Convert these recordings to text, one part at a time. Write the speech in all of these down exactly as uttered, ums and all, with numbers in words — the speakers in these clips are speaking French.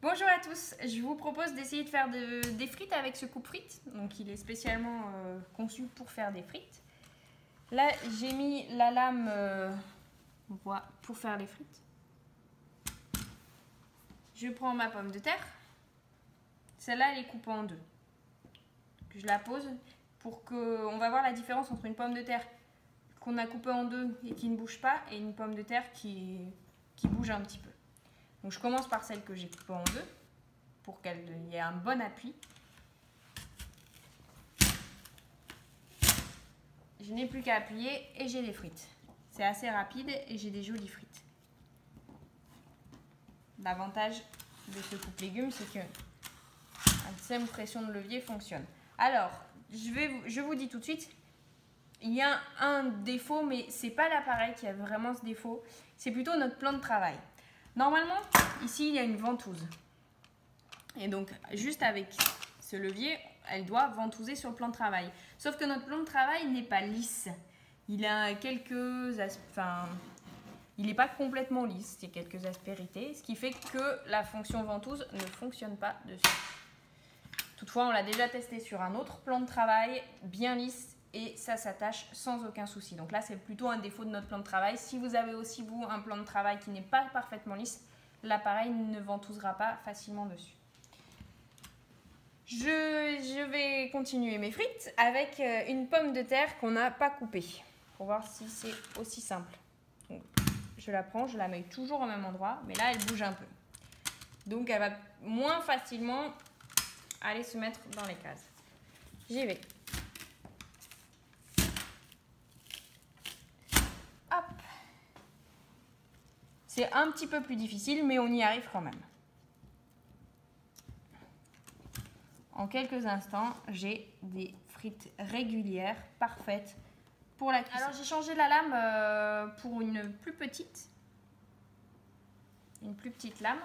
Bonjour à tous, je vous propose d'essayer de faire de, des frites avec ce coupe frites. Donc il est spécialement euh, conçu pour faire des frites. Là j'ai mis la lame euh, voilà, pour faire les frites. Je prends ma pomme de terre. Celle-là elle est coupée en deux. Je la pose pour que... On va voir la différence entre une pomme de terre qu'on a coupée en deux et qui ne bouge pas et une pomme de terre qui, qui bouge un petit peu. Donc je commence par celle que j'ai coupée en deux pour qu'elle ait un bon appui. Je n'ai plus qu'à appuyer et j'ai des frites. C'est assez rapide et j'ai des jolies frites. L'avantage de ce coupe légumes, c'est que la deuxième pression de levier fonctionne. Alors, je, vais, je vous dis tout de suite, il y a un défaut, mais ce n'est pas l'appareil qui a vraiment ce défaut, c'est plutôt notre plan de travail. Normalement, ici, il y a une ventouse. Et donc, juste avec ce levier, elle doit ventouser sur le plan de travail. Sauf que notre plan de travail n'est pas lisse. Il a quelques... Enfin, il n'est pas complètement lisse. C'est quelques aspérités. Ce qui fait que la fonction ventouse ne fonctionne pas dessus. Toutefois, on l'a déjà testé sur un autre plan de travail, bien lisse. Et ça s'attache sans aucun souci. Donc là, c'est plutôt un défaut de notre plan de travail. Si vous avez aussi, vous, un plan de travail qui n'est pas parfaitement lisse, l'appareil ne ventousera pas facilement dessus. Je, je vais continuer mes frites avec une pomme de terre qu'on n'a pas coupée. Pour voir si c'est aussi simple. Donc, je la prends, je la mets toujours au même endroit, mais là, elle bouge un peu. Donc, elle va moins facilement aller se mettre dans les cases. J'y vais. C'est un petit peu plus difficile, mais on y arrive quand même. En quelques instants, j'ai des frites régulières, parfaites pour la cuisson. Alors j'ai changé la lame euh, pour une plus petite, une plus petite lame,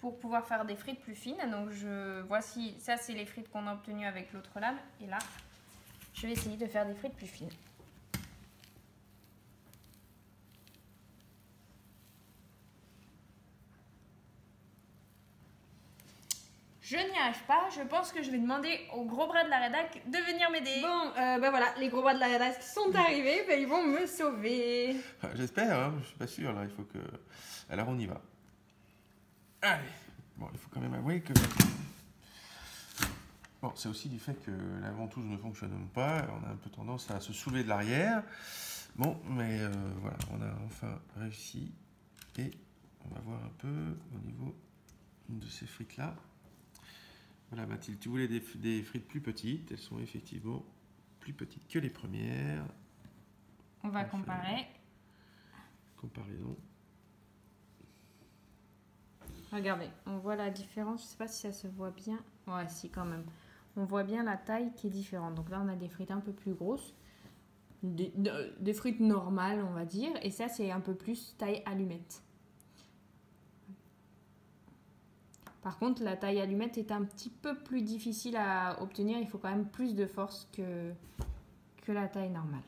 pour pouvoir faire des frites plus fines. Donc je, voici, ça c'est les frites qu'on a obtenues avec l'autre lame, et là, je vais essayer de faire des frites plus fines. Je n'y arrive pas, je pense que je vais demander aux gros bras de la rédac de venir m'aider. Bon, euh, ben voilà, les gros bras de la rédac sont arrivés, ben ils vont me sauver. J'espère, hein, je suis pas sûre, là, il faut que... Alors on y va. Allez, bon, il faut quand même avouer que... Bon, c'est aussi du fait que la ventouse ne fonctionne pas, on a un peu tendance à se soulever de l'arrière. Bon, mais euh, voilà, on a enfin réussi. Et on va voir un peu au niveau de ces frites-là. Voilà Mathilde, tu voulais des, des frites plus petites, elles sont effectivement plus petites que les premières. On va enfin, comparer. Comparaison. Regardez, on voit la différence, je ne sais pas si ça se voit bien. Ouais, si quand même. On voit bien la taille qui est différente. Donc là, on a des frites un peu plus grosses, des, des frites normales, on va dire. Et ça, c'est un peu plus taille allumette. Par contre, la taille allumette est un petit peu plus difficile à obtenir. Il faut quand même plus de force que, que la taille normale.